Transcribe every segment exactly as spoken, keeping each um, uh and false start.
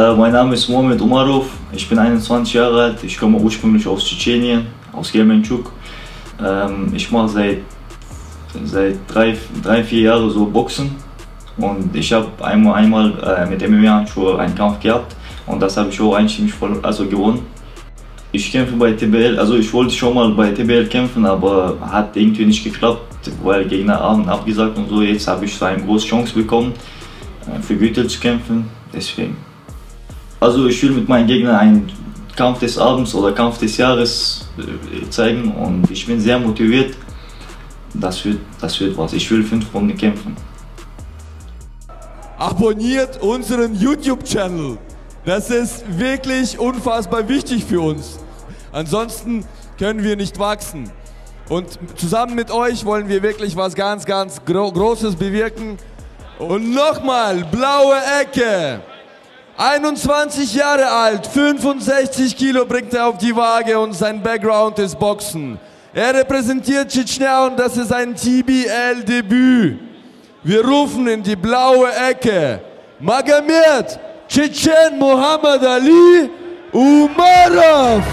Äh, mein Name ist Mohamed Umarov, ich bin einundzwanzig Jahre alt, ich komme ursprünglich aus Tschetschenien, aus Gelmenchuk. Ähm, ich mache seit, seit drei, drei, vier Jahren so Boxen und ich habe einmal, einmal äh, mit M M A schon einen Kampf gehabt und das habe ich auch einstimmig voll, also gewonnen. Ich kämpfe bei T B L, also ich wollte schon mal bei T B L kämpfen, aber hat irgendwie nicht geklappt, weil Gegner haben abgesagt und so. Jetzt habe ich so eine große Chance bekommen, für Gürtel zu kämpfen, deswegen. Also ich will mit meinen Gegnern einen Kampf des Abends oder Kampf des Jahres zeigen und ich bin sehr motiviert. Das wird, das wird was, ich will fünf Runden kämpfen. Abonniert unseren YouTube-Channel. Das ist wirklich unfassbar wichtig für uns. Ansonsten können wir nicht wachsen. Und zusammen mit euch wollen wir wirklich was ganz, ganz Gro- Großes bewirken. Und nochmal, blaue Ecke. einundzwanzig Jahre alt, fünfundsechzig Kilo bringt er auf die Waage und sein Background ist Boxen. Er repräsentiert Tschetschenien und das ist ein T B L-Debüt. Wir rufen in die blaue Ecke. Magomed! Tschetschen Mohamed Ali Umarov.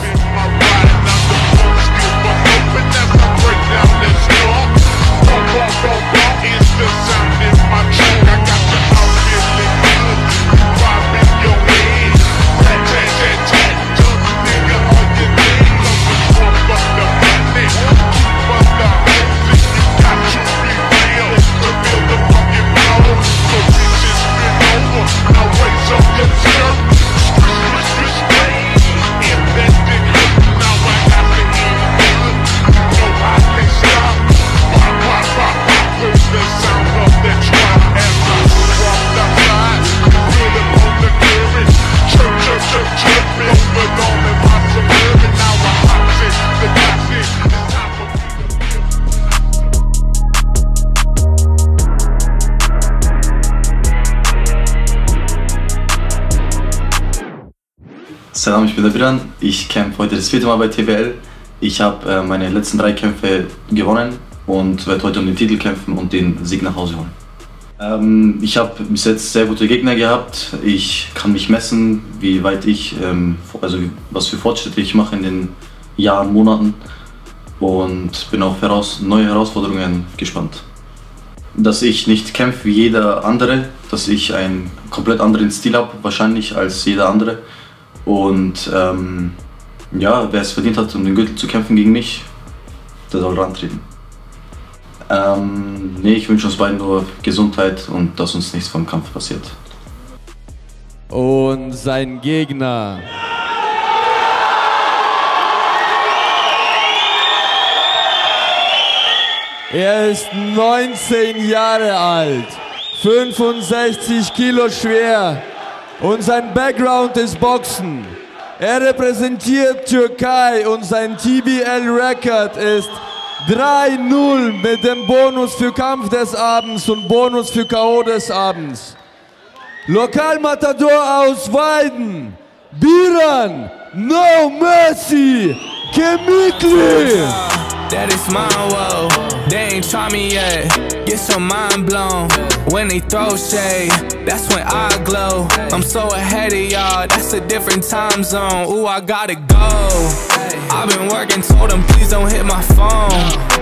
Salam, ich bin der Biran. Ich kämpfe heute das vierte Mal bei T B L. Ich habe äh, meine letzten drei Kämpfe gewonnen und werde heute um den Titel kämpfen und den Sieg nach Hause holen. Ähm, ich habe bis jetzt sehr gute Gegner gehabt. Ich kann mich messen, wie weit ich, ähm, also was für Fortschritte ich mache in den Jahren, Monaten und bin auf heraus neue Herausforderungen gespannt. Dass ich nicht kämpfe wie jeder andere, dass ich einen komplett anderen Stil habe, wahrscheinlich als jeder andere. Und ähm, ja, wer es verdient hat, um den Gürtel zu kämpfen gegen mich, der soll rantreten. Ähm, nee, ich wünsche uns beiden nur Gesundheit und dass uns nichts vom Kampf passiert. Und sein Gegner. Er ist neunzehn Jahre alt, fünfundsechzig Kilo schwer. Und sein Background ist Boxen. Er repräsentiert Türkei und sein T B L-Record ist drei null mit dem Bonus für Kampf des Abends und Bonus für K O des Abends. Lokalmatador aus Weiden, Biran, No Mercy, Kemikli. That is my woe. They ain't try me yet. Get your mind blown. When they throw shade, that's when I glow. I'm so ahead of y'all, that's a different time zone. Ooh, I gotta go. I've been working, told them please don't hit my phone.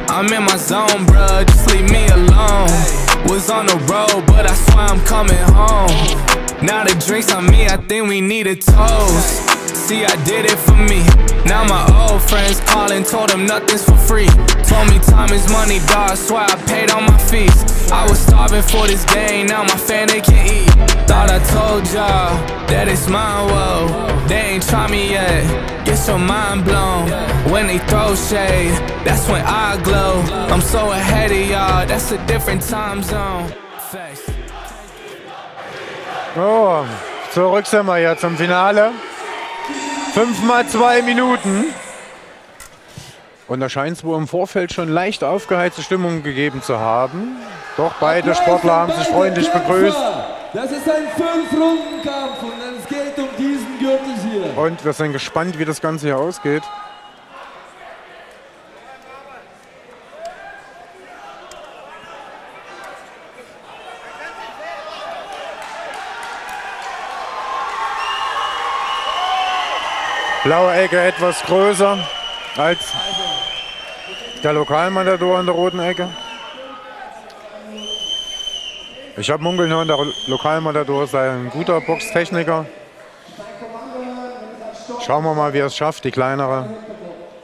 I'm in my zone, bruh, just leave me alone. Was on the road, but I swear I'm coming home. Now the drinks on me, I think we need a toast. See, I did it for me. Now my old friends calling, told them nothing's for free. Told me time is money, dog, swear I paid all my fees. I was starving for this game, now my fan, they can eat. Thought I told y'all that it's my woe. They ain't try me yet, get your mind blown. When they throw shade, that's when I glow. I'm so ahead of y'all, that's a different time zone. Facts. Oh, zurück sind wir ja zum Finale. Fünfmal zwei Minuten. Und da scheint es wohl im Vorfeld schon leicht aufgeheizte Stimmung gegeben zu haben. Doch beide Sportler haben sich freundlich begrüßt. Das ist ein Fünf-Runden-Kampf und es geht um diesen Gürtel hier. Und wir sind gespannt, wie das Ganze hier ausgeht. Blaue Ecke etwas größer als der Lokalmatador in der roten Ecke. Ich habe munkeln hören, der Lokalmatador ist ein guter Boxtechniker. Schauen wir mal, wie er es schafft, die kleinere,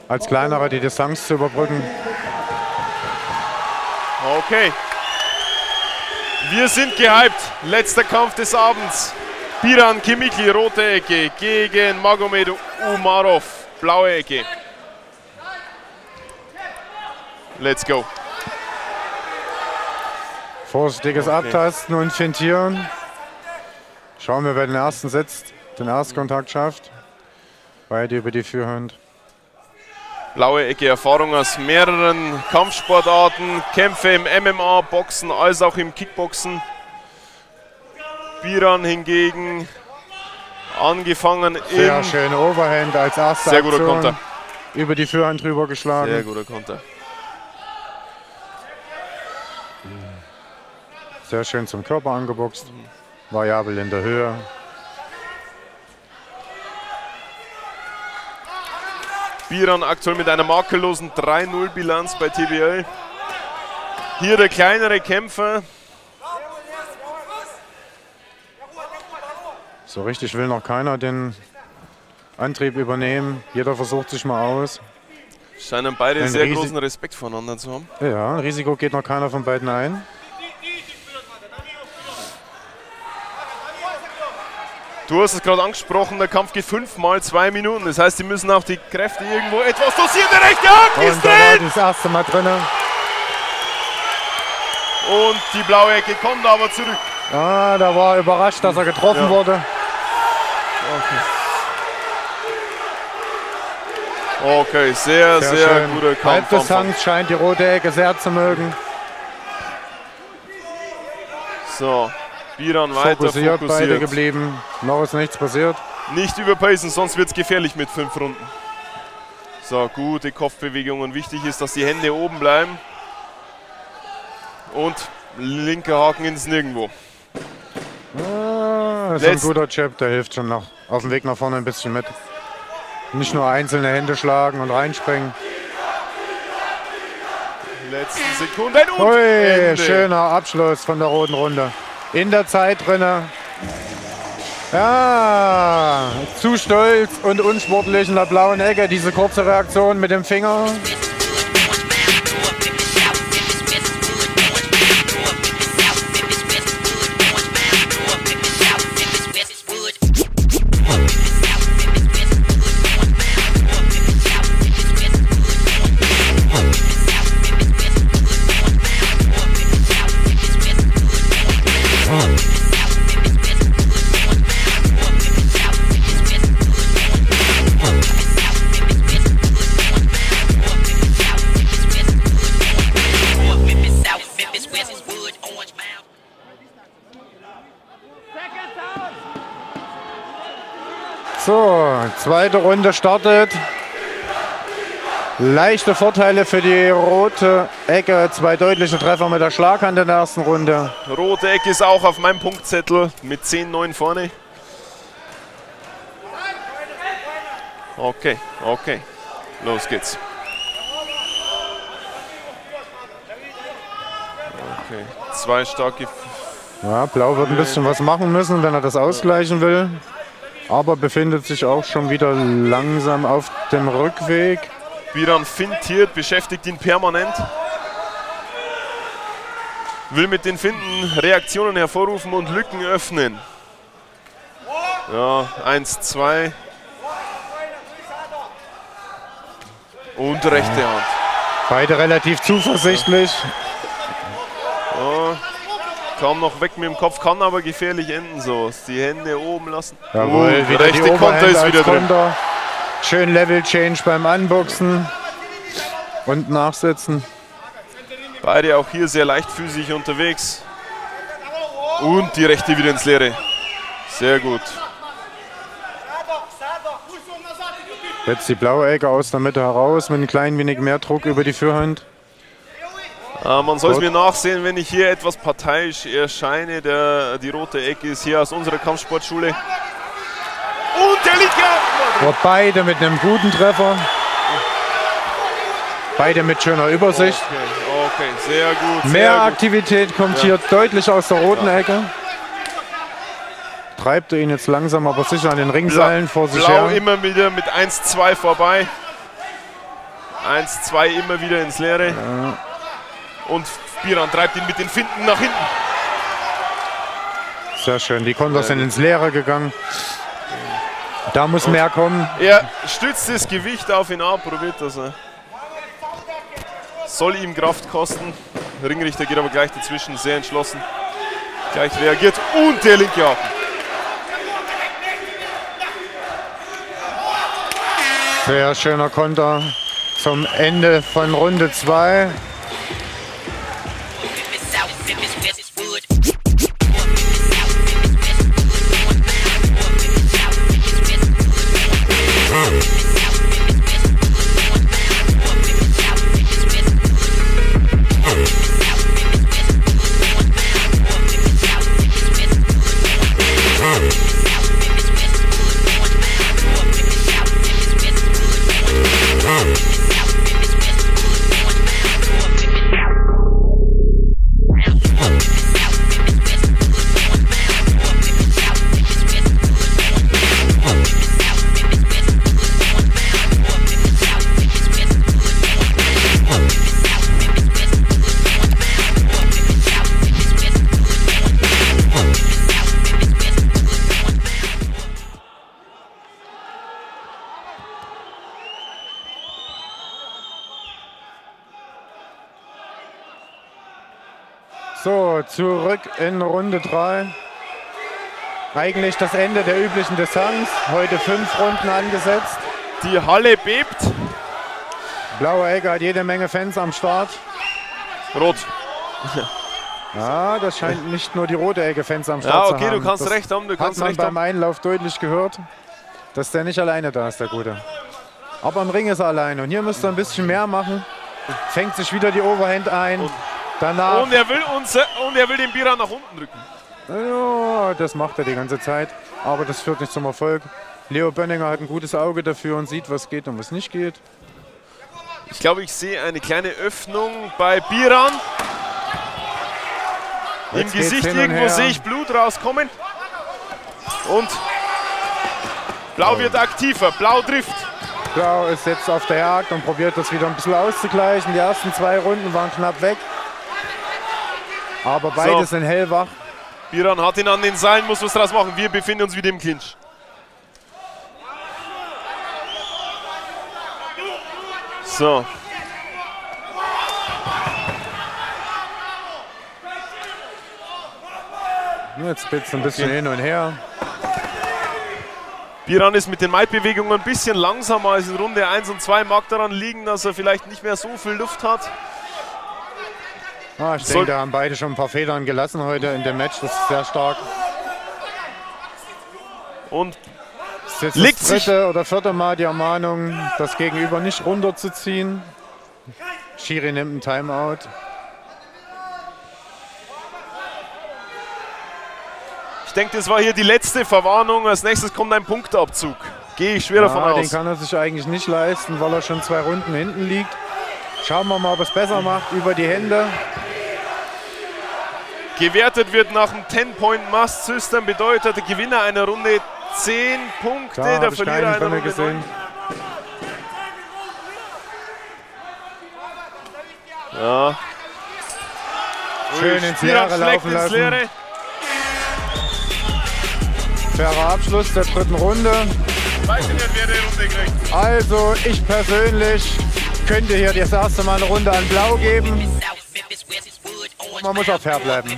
als kleinere die Distanz zu überbrücken. Okay. Wir sind gehypt. Letzter Kampf des Abends. Biran Kemikli, rote Ecke, gegen Magomed Umarov, blaue Ecke. Let's go. Vorsichtiges okay. Abtasten und Fintieren. Schauen wir, wer den ersten setzt, den Erstkontakt schafft. Beide über die Führhand. Blaue Ecke, Erfahrung aus mehreren Kampfsportarten, Kämpfe im M M A, Boxen, als auch im Kickboxen. Biran hingegen angefangen sehr im... Sehr schön, Overhand als erste Sehr guter Aktion. Konter. Über die Führhand drüber geschlagen. Sehr guter Konter. Sehr schön zum Körper angeboxt, variabel in der Höhe. Biran aktuell mit einer makellosen drei null Bilanz bei T B L. Hier der kleinere Kämpfer. So richtig will noch keiner den Antrieb übernehmen. Jeder versucht sich mal aus. Scheinen beide einen sehr Risi großen Respekt voneinander zu haben. Ja, ein Risiko geht noch keiner von beiden ein. Du hast es gerade angesprochen, der Kampf geht fünfmal zwei Minuten. Das heißt, die müssen auch die Kräfte irgendwo etwas dosieren. Der rechte Haken ist drin! Das erste Mal drin. Und die blaue Ecke kommt aber zurück. Ah, da war er überrascht, dass er getroffen ja. wurde. Okay, okay sehr, sehr, sehr guter Kampf. Halbdistanz scheint die rote Ecke sehr zu mögen. So. Biran weiter fokussiert, fokussiert. Beide geblieben, noch ist nichts passiert. Nicht überpacen, sonst wird es gefährlich mit fünf Runden. So, gute Kopfbewegungen. Wichtig ist, dass die Hände oben bleiben. Und linker Haken ins Nirgendwo. Ah, das ist Letzt ein guter Jab, der hilft schon noch. Auf dem Weg nach vorne ein bisschen mit. Nicht nur einzelne Hände schlagen und reinspringen. Letzte Sekunde. Ui, schöner Abschluss von der roten Runde. In der Zeit drinne. Ja, zu stolz und unsportlich in der blauen Ecke. Diese kurze Reaktion mit dem Finger. So, zweite Runde startet. Leichte Vorteile für die rote Ecke. Zwei deutliche Treffer mit der Schlaghand in der ersten Runde. Rote Ecke ist auch auf meinem Punktzettel mit zehn neun vorne. Okay, okay. Los geht's. Okay, zwei starke... Ja, Blau wird ein bisschen was machen müssen, wenn er das ausgleichen will. Aber befindet sich auch schon wieder langsam auf dem Rückweg. Biran fintiert, beschäftigt ihn permanent. Will mit den Finden Reaktionen hervorrufen und Lücken öffnen. Ja, eins, zwei. Und rechte Hand. Beide relativ zuversichtlich. Ja. Kaum noch weg mit dem Kopf, kann aber gefährlich enden. So, die Hände oben lassen. Jawohl, uh, wieder rechte die Konter ist wieder drin. Konter. Schön Level Change beim Anboxen und Nachsetzen. Beide auch hier sehr leichtfüßig unterwegs. Und die rechte wieder ins Leere. Sehr gut. Jetzt die blaue Ecke aus der Mitte heraus mit ein klein wenig mehr Druck über die Führhand. Uh, man soll es mir nachsehen, wenn ich hier etwas parteiisch erscheine. Der, die rote Ecke ist hier aus unserer Kampfsportschule. Und der liegt ja. Dort beide mit einem guten Treffer. Beide mit schöner Übersicht. Okay, okay, sehr gut. Mehr sehr Aktivität gut. kommt ja. hier deutlich aus der roten ja. Ecke. Treibt er ihn jetzt langsam, aber sicher an den Ringseilen Blau, vor sich Blau her. Blau immer wieder mit eins zwei vorbei. eins zwei immer wieder ins Leere. Ja. Und Biran treibt ihn mit den Finten nach hinten. Sehr schön, die Konter sind ins Leere gegangen. Da muss und mehr kommen. Er stützt das Gewicht auf ihn ab, probiert das. Er. Soll ihm Kraft kosten. Der Ringrichter geht aber gleich dazwischen, sehr entschlossen. Gleich reagiert und der linke Haken. Sehr schöner Konter zum Ende von Runde zwei. So, zurück in Runde drei. Eigentlich das Ende der üblichen Distanz. Heute fünf Runden angesetzt. Die Halle bebt. Blaue Ecke hat jede Menge Fans am Start. Rot. Ja, das scheint nicht nur die rote Ecke Fans am Start zu haben. Ja, okay, du kannst das recht haben. Du kannst recht haben. Hat man beim Einlauf deutlich gehört, dass der nicht alleine da ist, der Gute. Aber im Ring ist er alleine. Und hier müsst ihr ein bisschen mehr machen. Fängt sich wieder die Overhand ein. Und Danach und, er will uns, und er will den Biran nach unten drücken. Ja, das macht er die ganze Zeit, aber das führt nicht zum Erfolg. Leo Bönninger hat ein gutes Auge dafür und sieht, was geht und was nicht geht. Ich glaube, ich sehe eine kleine Öffnung bei Biran. Jetzt Im Gesicht irgendwo sehe ich Blut rauskommen. Und Blau oh. wird aktiver, Blau trifft. Blau ist jetzt auf der Jagd und probiert das wieder ein bisschen auszugleichen. Die ersten zwei Runden waren knapp weg. Aber beide so. sind hellwach. Biran hat ihn an den Seilen, muss was draus machen. Wir befinden uns wieder im Clinch. So. Jetzt blitzt ein bisschen okay. hin und her. Biran ist mit den Maid-Bewegungen ein bisschen langsamer als in Runde eins und zwei. Mag daran liegen, dass er vielleicht nicht mehr so viel Luft hat. Ah, ich denke, da haben beide schon ein paar Federn gelassen heute in dem Match. Das ist sehr stark. Und das ist jetzt das dritte oder vierte Mal die Ermahnung, das Gegenüber nicht runterzuziehen. Schiri nimmt einen Timeout. Ich denke, das war hier die letzte Verwarnung. Als nächstes kommt ein Punkteabzug. Gehe ich schwer davon aus. Den kann er sich eigentlich nicht leisten, weil er schon zwei Runden hinten liegt. Schauen wir mal, ob es besser macht über die Hände. Gewertet wird nach dem ten point must system, bedeutet der Gewinner einer Runde zehn Punkte, da der Verlierer einer Runde gesehen. Ja. Schön ins Leere laufen lassen. Leere. Fairer Abschluss der dritten Runde. Also ich persönlich könnte hier das erste Mal eine Runde an Blau geben. Man muss auch fair bleiben.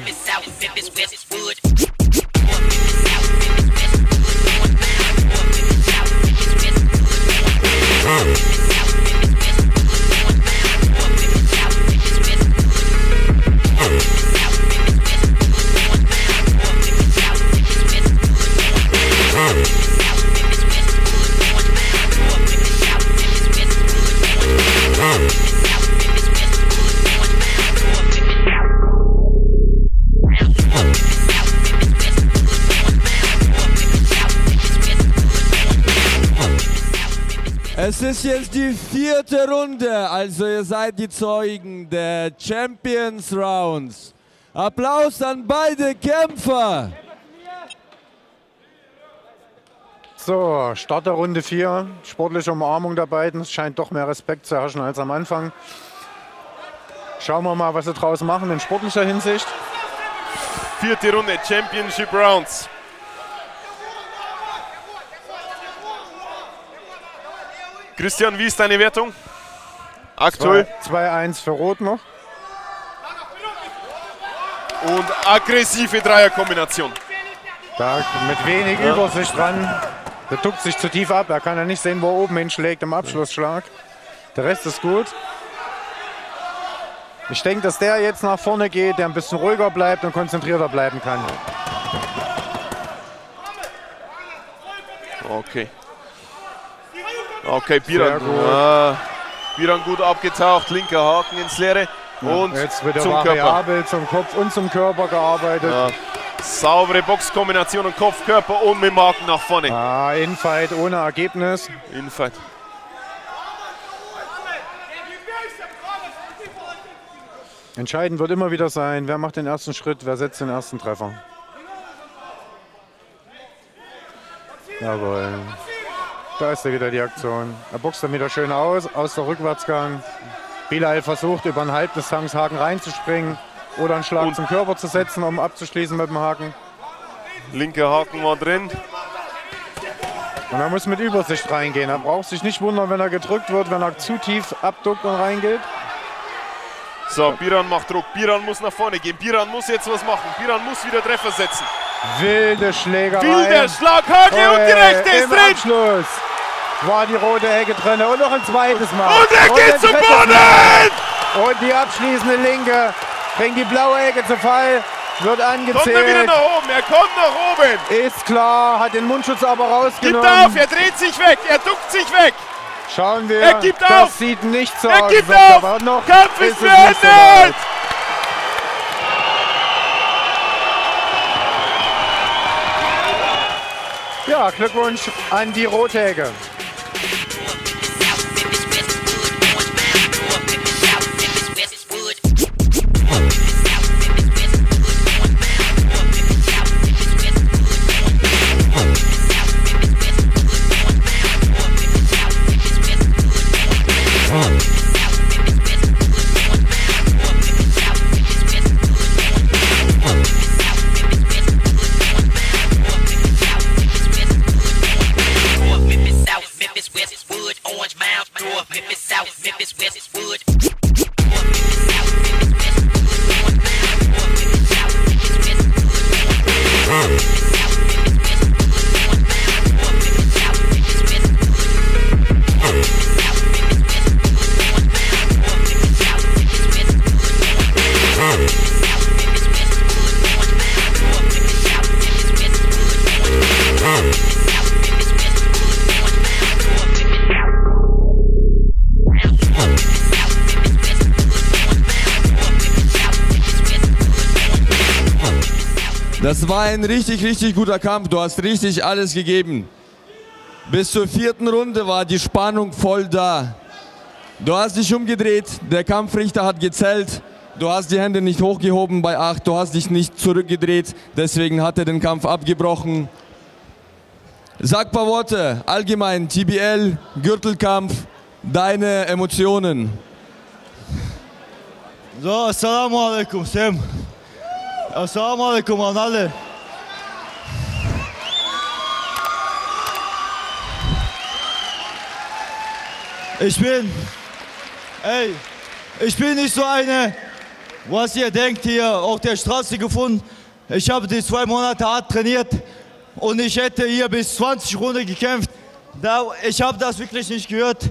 Es ist jetzt die vierte Runde, also ihr seid die Zeugen der Champions Rounds. Applaus an beide Kämpfer. So, Start der Runde vier, sportliche Umarmung der beiden. Es scheint doch mehr Respekt zu herrschen als am Anfang. Schauen wir mal, was sie draus machen in sportlicher Hinsicht. Vierte Runde, Championship Rounds. Christian, wie ist deine Wertung? Aktuell? zwei eins für Rot noch. Und aggressive Dreierkombination. Da mit wenig ja. Übersicht dran. Der duckt sich zu tief ab. Er kann ja nicht sehen, wo er oben hinschlägt im Abschlussschlag. Der Rest ist gut. Ich denke, dass der jetzt nach vorne geht, der ein bisschen ruhiger bleibt und konzentrierter bleiben kann. Okay. Okay, Biran gut. Ah, Biran gut abgetaucht. Linker Haken ins Leere. Und jetzt wird er zum variabel Körper. Zum Kopf und zum Körper gearbeitet. Ja. Saubere Boxkombination und Kopf, Körper und mit dem Haken nach vorne. Ah, Infight ohne Ergebnis. Infight. Entscheidend wird immer wieder sein, wer macht den ersten Schritt, wer setzt den ersten Treffer. Jawohl. Da ist ja wieder die Aktion. Er boxt dann wieder schön aus, aus der Rückwärtsgang. Bilal versucht, über einen Halbdistanzhaken reinzuspringen. Oder einen Schlag und zum Körper zu setzen, um abzuschließen mit dem Haken. Linker Haken war drin. Und er muss mit Übersicht reingehen. Er braucht sich nicht wundern, wenn er gedrückt wird, wenn er zu tief abduckt und reingeht. So, Biran macht Druck. Biran muss nach vorne gehen. Biran muss jetzt was machen. Biran muss wieder Treffer setzen. Wilde Schlägerei. Wilder Schlag, Hake äh, und die rechte ist drin. Abschluss war die rote Hecke drin. Und noch ein zweites Mal. Und er geht und zum Boden! Und die abschließende Linke. Bringt die blaue Ecke zu Fall, wird angezählt. Kommt er wieder nach oben, er kommt nach oben. Ist klar, hat den Mundschutz aber rausgenommen. Gibt auf, er dreht sich weg, er duckt sich weg. Schauen wir, er gibt das auf. Sieht nicht so er aus. Er gibt auf, aber noch Kampf ist beendet. So ja, Glückwunsch an die Rothäge. Das war ein richtig, richtig guter Kampf. Du hast richtig alles gegeben. Bis zur vierten Runde war die Spannung voll da. Du hast dich umgedreht, der Kampfrichter hat gezählt. Du hast die Hände nicht hochgehoben bei acht, du hast dich nicht zurückgedreht. Deswegen hat er den Kampf abgebrochen. Sag ein paar Worte, allgemein, T B L, Gürtelkampf, deine Emotionen. So, Assalamu alaikum, Sam. Assalamu alaikum an alle. Ich bin, ey, ich bin nicht so eine, was ihr denkt hier, auf der Straße gefunden. Ich habe die zwei Monate hart trainiert und ich hätte hier bis zwanzig Runden gekämpft. Da, ich habe das wirklich nicht gehört,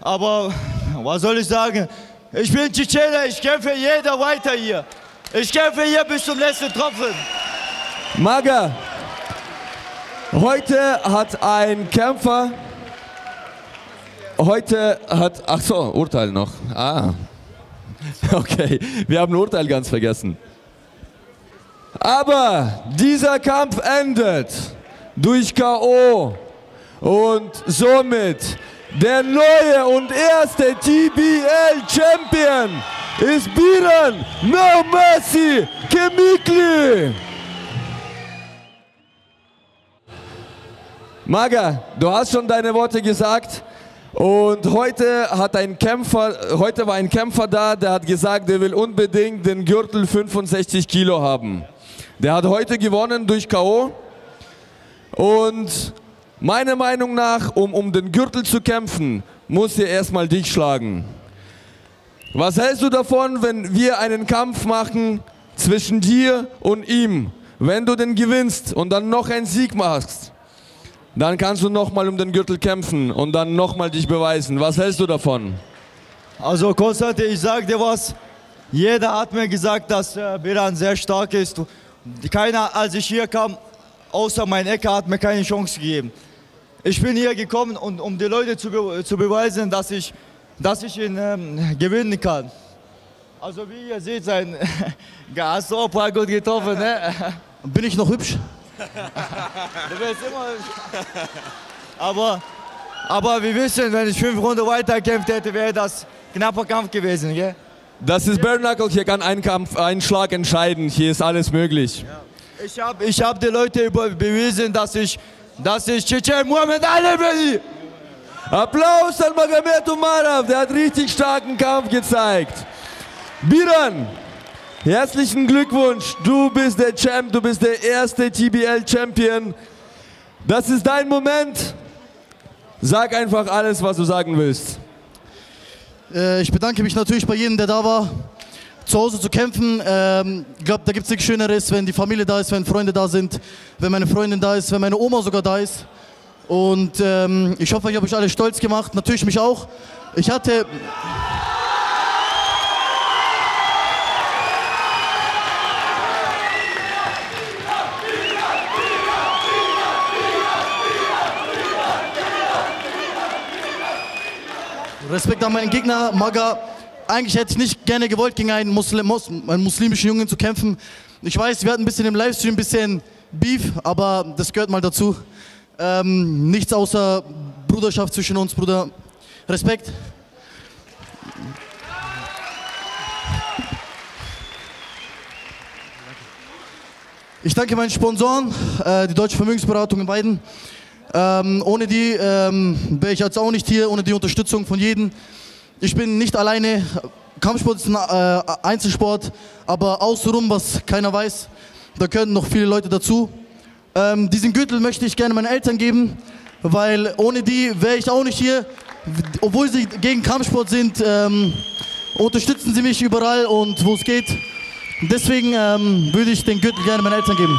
aber was soll ich sagen? Ich bin Tschetschener, ich kämpfe jeder weiter hier. Ich kämpfe hier bis zum letzten Tropfen. Maga, heute hat ein Kämpfer, heute hat, ach so, Urteil noch. Ah, okay, wir haben ein Urteil ganz vergessen. Aber dieser Kampf endet durch K O und somit Der neue und erste T B L-Champion ist Biran No Mercy Kemikli. Maga, du hast schon deine Worte gesagt. Und heute, hat ein Kämpfer, heute war ein Kämpfer da, der hat gesagt, der will unbedingt den Gürtel fünfundsechzig Kilo haben. Der hat heute gewonnen durch K O und meiner Meinung nach, um, um den Gürtel zu kämpfen, muss er erstmal dich schlagen. Was hältst du davon, wenn wir einen Kampf machen zwischen dir und ihm? Wenn du den gewinnst und dann noch einen Sieg machst, dann kannst du nochmal um den Gürtel kämpfen und dann nochmal dich beweisen. Was hältst du davon? Also Konstantin, ich sage dir was. Jeder hat mir gesagt, dass äh, Biran sehr stark ist. Keiner, als ich hier kam, außer mein Ecker, hat mir keine Chance gegeben. Ich bin hier gekommen, und, um die Leute zu, be zu beweisen, dass ich, dass ich ihn ähm, gewinnen kann. Also wie ihr seht, sein Gas so gut getroffen. Ne? Bin ich noch hübsch? Du bist immer. Aber, aber wir wissen, wenn ich fünf Runden weiterkämpft hätte, wäre das ein knapper Kampf gewesen. Gell? Das ist Bare Knuckle, hier kann ein Kampf, ein Schlag entscheiden, hier ist alles möglich. Ja. Ich habe ich hab die Leute über, bewiesen, dass ich, dass ich Tschetschen Mohamed Ali bin. Applaus an Magomed Umarov, der hat richtig starken Kampf gezeigt. Biran, herzlichen Glückwunsch, du bist der Champ, du bist der erste T B L-Champion. Das ist dein Moment. Sag einfach alles, was du sagen willst. Ich bedanke mich natürlich bei jedem, der da war, zu Hause zu kämpfen. Ich glaube, da gibt es nichts Schöneres, wenn die Familie da ist, wenn Freunde da sind, wenn meine Freundin da ist, wenn meine Oma sogar da ist. Und ich hoffe, ich habe euch alle stolz gemacht, natürlich mich auch. Ich hatte... Respekt an meinen Gegner, Maga. Eigentlich hätte ich nicht gerne gewollt, gegen einen, Muslim, einen muslimischen Jungen zu kämpfen. Ich weiß, wir hatten ein bisschen im Livestream ein bisschen Beef, aber das gehört mal dazu. Ähm, nichts außer Bruderschaft zwischen uns, Bruder. Respekt. Ich danke meinen Sponsoren, äh, die Deutsche Vermögensberatung in Weiden. Ähm, ohne die ähm, wäre ich jetzt auch nicht hier, ohne die Unterstützung von jedem. Ich bin nicht alleine, Kampfsport ist ein äh, Einzelsport, aber außenrum, was keiner weiß, da können noch viele Leute dazu. Ähm, diesen Gürtel möchte ich gerne meinen Eltern geben, weil ohne die wäre ich auch nicht hier. Obwohl sie gegen Kampfsport sind, ähm, unterstützen sie mich überall und wo es geht. Deswegen ähm, würde ich den Gürtel gerne meinen Eltern geben.